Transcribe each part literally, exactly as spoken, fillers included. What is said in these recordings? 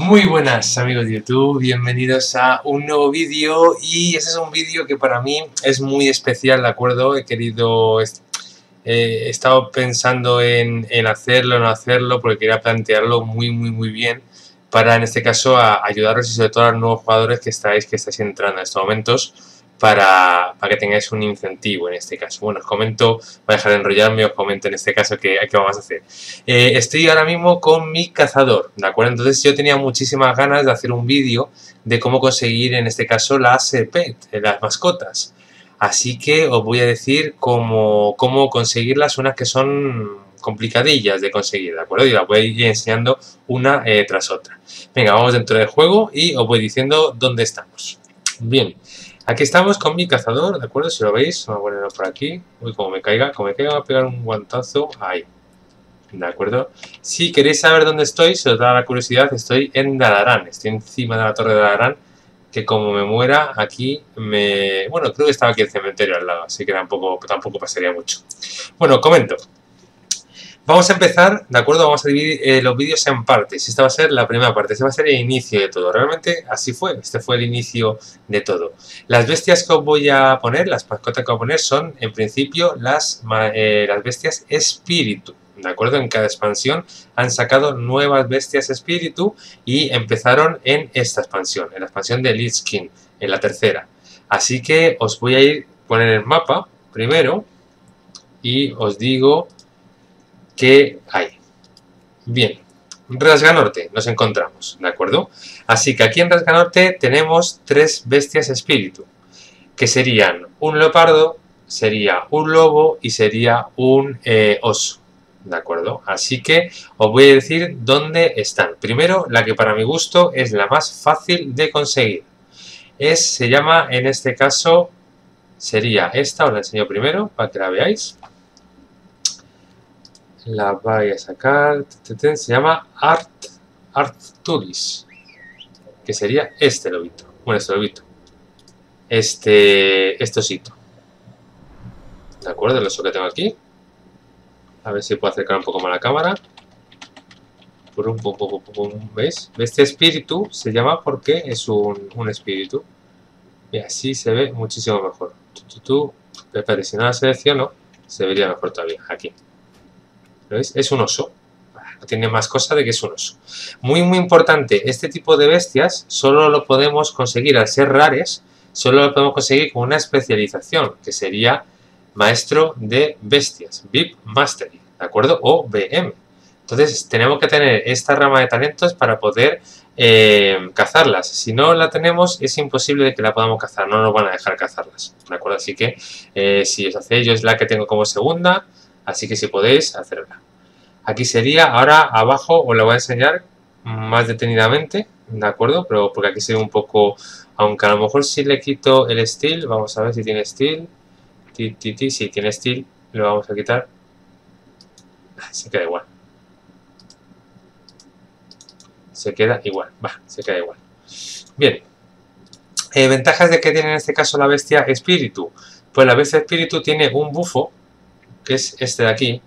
Muy buenas amigos de YouTube, bienvenidos a un nuevo vídeo. Y este es un vídeo que para mí es muy especial, ¿de acuerdo? He querido, eh, he estado pensando en, en hacerlo o no hacerlo, porque quería plantearlo muy muy muy bien para, en este caso, a ayudaros y sobre todo a los nuevos jugadores que estáis, que estáis entrando en estos momentos, para, para que tengáis un incentivo en este caso. Bueno, os comento, voy a dejar de enrollarme, os comento en este caso qué, qué vamos a hacer. Eh, estoy ahora mismo con mi cazador, ¿de acuerdo? Entonces yo tenía muchísimas ganas de hacer un vídeo de cómo conseguir, en este caso, las pet, las mascotas. Así que os voy a decir cómo, cómo conseguirlas, unas que son complicadillas de conseguir, ¿de acuerdo? Y las voy a ir enseñando una eh, tras otra. Venga, vamos dentro del juego y os voy diciendo dónde estamos. Bien, aquí estamos con mi cazador, ¿de acuerdo? Si lo veis, vamos a ponerlo por aquí. Uy, como me caiga, como me caiga, va a pegar un guantazo ahí, ¿de acuerdo? Si queréis saber dónde estoy, si os da la curiosidad, estoy en Dalarán. Estoy encima de la torre de Dalarán, que como me muera aquí me... Bueno, creo que estaba aquí el cementerio al lado, así que tampoco, tampoco pasaría mucho. Bueno, comento. Vamos a empezar, ¿de acuerdo? Vamos a dividir eh, los vídeos en partes. Esta va a ser la primera parte, este va a ser el inicio de todo. Realmente así fue, este fue el inicio de todo. Las bestias que os voy a poner, las mascotas que os voy a poner son, en principio, las, eh, las bestias espíritu, ¿de acuerdo? En cada expansión han sacado nuevas bestias espíritu y empezaron en esta expansión, en la expansión de Lich King, en la tercera. Así que os voy a ir a poner el mapa primero y os digo... ¿qué hay? Bien, Rasganorte, nos encontramos, ¿de acuerdo? Así que aquí en Rasganorte tenemos tres bestias espíritu, que serían un leopardo, sería un lobo y sería un eh, oso, ¿de acuerdo? Así que os voy a decir dónde están. Primero, la que para mi gusto es la más fácil de conseguir. Es, se llama, en este caso, sería esta, os la enseño primero para que la veáis. La voy a sacar, se llama Art, Arcturis, que sería este lobito, bueno, este lobito, este, este osito, ¿de acuerdo? El oso que tengo aquí, a ver si puedo acercar un poco más la cámara, por un poco, ¿veis? Este espíritu se llama porque es un, un espíritu, y así se ve muchísimo mejor. Espera, si no la selecciono, se vería mejor todavía, aquí. ¿Veis? Es un oso. No tiene más cosa de que es un oso. Muy, muy importante. Este tipo de bestias solo lo podemos conseguir, al ser rares, solo lo podemos conseguir con una especialización, que sería maestro de bestias, V I P Mastery, ¿de acuerdo? O B M. Entonces, tenemos que tener esta rama de talentos para poder eh, cazarlas. Si no la tenemos, es imposible que la podamos cazar. No nos van a dejar cazarlas, ¿de acuerdo? Así que, eh, si os hacéis, yo es la que tengo como segunda... Así que si podéis, hacerla. Aquí sería, ahora abajo os la voy a enseñar más detenidamente, ¿de acuerdo? Pero porque aquí se ve un poco, aunque a lo mejor si le quito el steel, vamos a ver si tiene steel. Ti, ti, ti, si tiene steel, lo vamos a quitar. Se queda igual. Se queda igual, va, se queda igual. Bien. Eh, ventajas de que tiene en este caso la bestia espíritu. Pues la bestia espíritu tiene un bufo, que es este de aquí,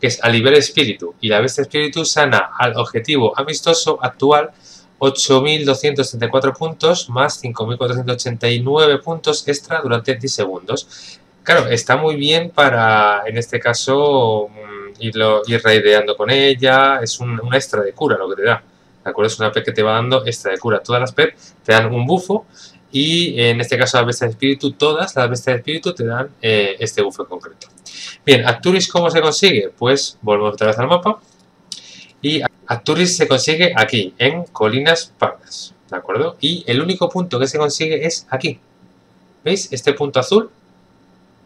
que es aliviar espíritu, y la bestia espíritu sana al objetivo amistoso actual ocho mil doscientos treinta y cuatro puntos más cinco mil cuatrocientos ochenta y nueve puntos extra durante diez segundos. Claro, está muy bien para, en este caso, irlo, ir raideando con ella. Es un, un extra de cura lo que te da, ¿de acuerdo? Es una pet que te va dando extra de cura. Todas las pet te dan un buffo. Y en este caso las bestias de espíritu, todas las bestias de espíritu te dan eh, este buff en concreto. Bien, Arcturis, ¿cómo se consigue? Pues volvemos otra vez al mapa. Y Arcturis se consigue aquí, en Colinas Pardas, ¿de acuerdo? Y el único punto que se consigue es aquí. ¿Veis? Este punto azul.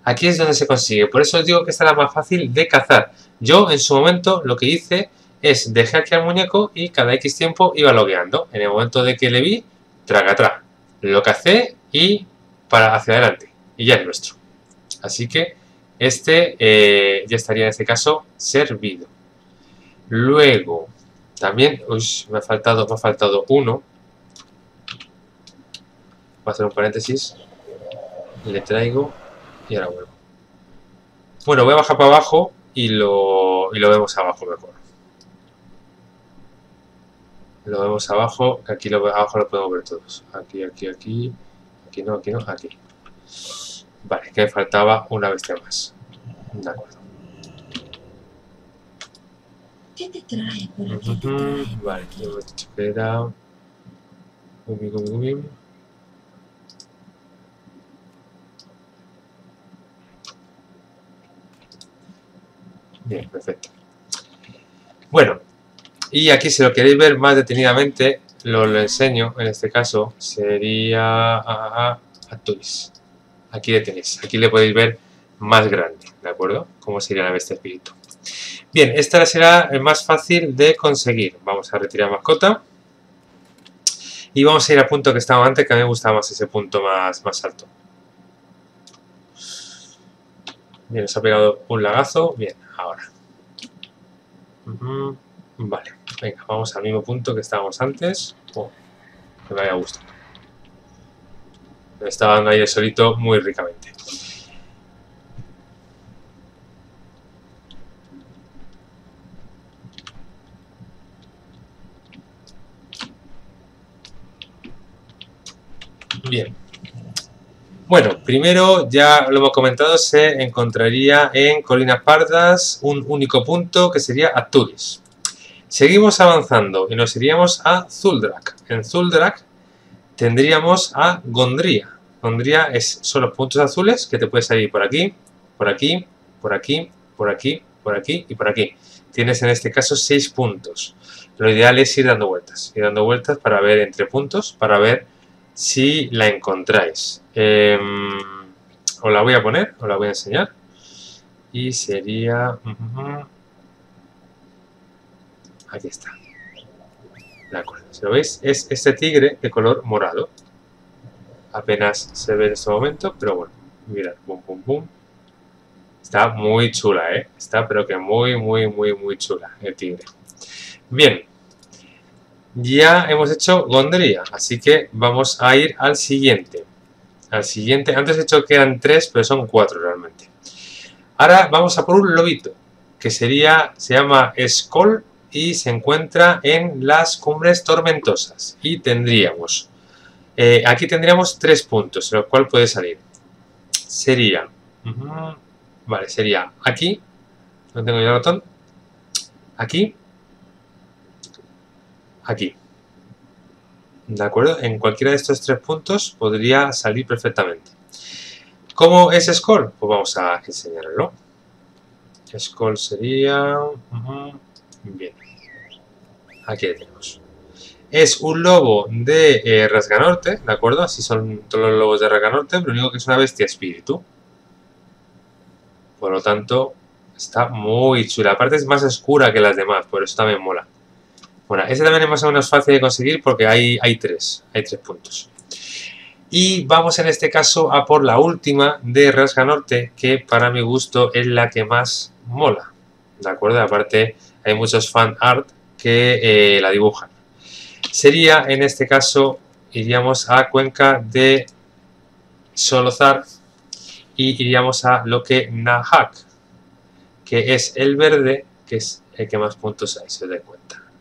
Aquí es donde se consigue. Por eso os digo que esta es la más fácil de cazar. Yo en su momento lo que hice es dejé aquí al muñeco y cada X tiempo iba logueando. En el momento de que le vi, traga atrás. Lo que hace y para hacia adelante. Y ya es nuestro. Así que este eh, ya estaría en este caso servido. Luego, también... Uy, me ha faltado, me ha faltado uno. Voy a hacer un paréntesis. Le traigo y ahora vuelvo. Bueno, voy a bajar para abajo y lo, y lo vemos abajo mejor. Lo vemos abajo, que aquí lo, abajo lo podemos ver todos. Aquí, aquí, aquí. Aquí no, aquí no, aquí. Vale, que me faltaba una bestia más. De acuerdo. ¿Qué te trae? ¿Por qué te trae? Vale, aquí hemos dicho que era... Gumi, gumi, gumi. Bien, perfecto. Bueno, y aquí si lo queréis ver más detenidamente, lo, lo enseño, en este caso, sería a Arcturis. Aquí le tenéis, aquí le podéis ver más grande, ¿de acuerdo? Como sería la bestia espíritu. Bien, esta será más fácil de conseguir. Vamos a retirar mascota. Y vamos a ir al punto que estaba antes, que a mí me gustaba más ese punto más, más alto. Bien, nos ha pegado un lagazo. Bien, ahora. Uh-huh. Vale, venga, vamos al mismo punto que estábamos antes. Oh, que me haya gustado. Me estaba dando ahí el solito muy ricamente. Bien. Bueno, primero, ya lo hemos comentado, se encontraría en Colinas Pardas un único punto que sería Arcturis. Seguimos avanzando y nos iríamos a Zul'Drak. En Zul'Drak tendríamos a Gondria. Gondria es, son los puntos azules que te puedes salir por aquí, por aquí, por aquí, por aquí, por aquí y por aquí. Tienes en este caso seis puntos. Lo ideal es ir dando vueltas, ir dando vueltas para ver entre puntos, para ver si la encontráis. Eh, os la voy a poner, os la voy a enseñar. Y sería... Uh-huh, aquí está. De acuerdo, si lo veis, es este tigre de color morado. Apenas se ve en este momento, pero bueno, mirad, pum, pum, pum. Está muy chula, ¿eh? Está, pero que muy, muy, muy, muy chula el tigre. Bien. Ya hemos hecho Gondria, así que vamos a ir al siguiente. Al siguiente, antes he hecho que eran tres, pero son cuatro realmente. Ahora vamos a por un lobito, que sería, se llama Skoll y se encuentra en las Cumbres Tormentosas. Y tendríamos, eh, aquí tendríamos tres puntos, en los cuales puede salir. Sería, uh-huh, vale, sería aquí, no tengo yo el ratón, aquí. Aquí, ¿de acuerdo? En cualquiera de estos tres puntos podría salir perfectamente. ¿Cómo es Skoll? Pues vamos a enseñarlo. Skoll sería... Uh-huh. Bien. Aquí lo tenemos. Es un lobo de eh, Rasganorte, ¿de acuerdo? Así son todos los lobos de Rasganorte, pero lo único que es una bestia espíritu. Por lo tanto, está muy chula. Aparte es más oscura que las demás, por eso también mola. Bueno, este también es más o menos fácil de conseguir porque hay, hay tres, hay tres puntos. Y vamos en este caso a por la última de Rasganorte, que para mi gusto es la que más mola, ¿de acuerdo? Aparte hay muchos fan art que eh, la dibujan. Sería, en este caso, iríamos a Cuenca de Solozar y iríamos a Loque'nahak, que es el verde, que es el que más puntos hay, si os dais cuenta.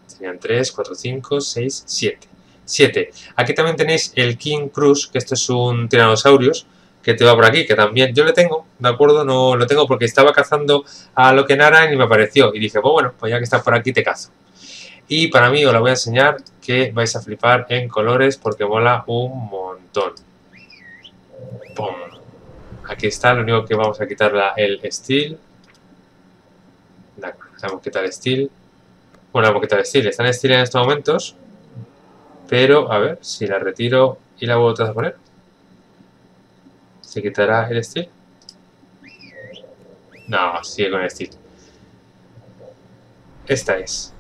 Serían tres, cuatro, cinco, seis, siete. siete. Aquí también tenéis el King Cruz, que esto es un tiranosaurio, que te va por aquí, que también yo le tengo, ¿de acuerdo? No lo tengo porque estaba cazando a Loque'nahak y me apareció. Y dije, pues bueno, pues ya que estás por aquí te cazo. Y para mí os la voy a enseñar, que vais a flipar en colores porque mola un montón. ¡Pum! Aquí está, lo único que vamos a quitarla el steel. De acuerdo, vamos a quitar el steel. Bueno, la boqueta de estilo, está en estilo en estos momentos, pero a ver, si la retiro y la vuelvo a poner, ¿se quitará el estilo? No, sigue con el estilo. Esta es.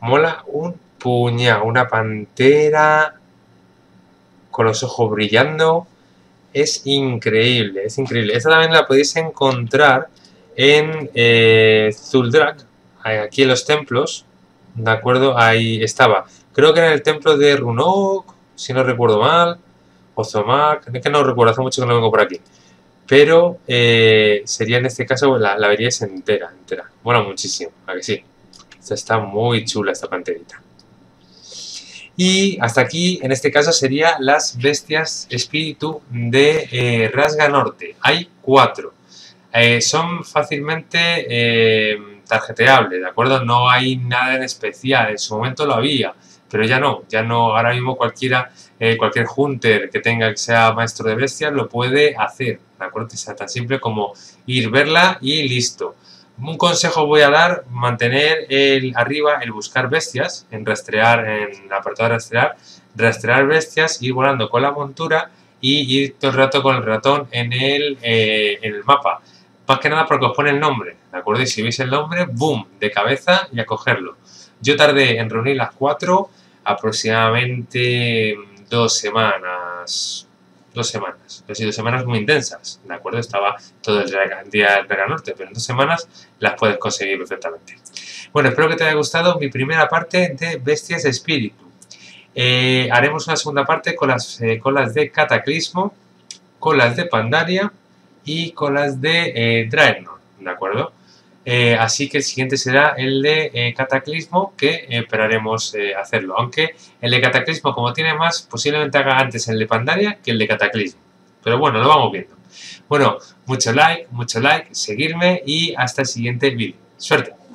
Mola un puñado, una pantera con los ojos brillando. Es increíble, es increíble. Esta también la podéis encontrar en eh, Zul'Drak. Aquí en los templos, ¿de acuerdo? Ahí estaba. Creo que era en el templo de Runok, si no recuerdo mal. O Zomak, es que no recuerdo, hace mucho que no vengo por aquí. Pero eh, sería en este caso, la, la veríais entera, entera. Bueno, muchísimo, a que sí. Esta está muy chula, esta panterita. Y hasta aquí, en este caso, serían las bestias espíritu de eh, Rasganorte. Hay cuatro. Eh, son fácilmente eh, tarjeteables, ¿de acuerdo? No hay nada en especial. En su momento lo había, pero ya no. Ya no. Ahora mismo cualquiera, eh, cualquier hunter que tenga que sea maestro de bestias lo puede hacer, ¿de acuerdo? O sea, tan simple como ir, verla y listo. Un consejo voy a dar: mantener el, arriba el buscar bestias, en rastrear, en el apartado de rastrear, rastrear bestias, ir volando con la montura y ir todo el rato con el ratón en el, eh, en el mapa. Más que nada porque os pone el nombre, ¿de acuerdo? Y si veis el nombre, boom, de cabeza y a cogerlo. Yo tardé en reunir las cuatro aproximadamente dos semanas. Dos semanas, pero sí, dos semanas muy intensas, ¿de acuerdo? Estaba todo el día del Rasganorte, pero en dos semanas las puedes conseguir perfectamente. Bueno, espero que te haya gustado mi primera parte de Bestias de Espíritu. Eh, haremos una segunda parte con las eh, colas de Cataclismo, colas de Pandaria y colas de eh, Draenor, ¿de acuerdo? Eh, así que el siguiente será el de eh, Cataclismo, que eh, esperaremos eh, hacerlo. Aunque el de Cataclismo, como tiene más, posiblemente haga antes el de Pandaria que el de Cataclismo. Pero bueno, lo vamos viendo. Bueno, mucho like, mucho like, seguirme y hasta el siguiente vídeo. ¡Suerte!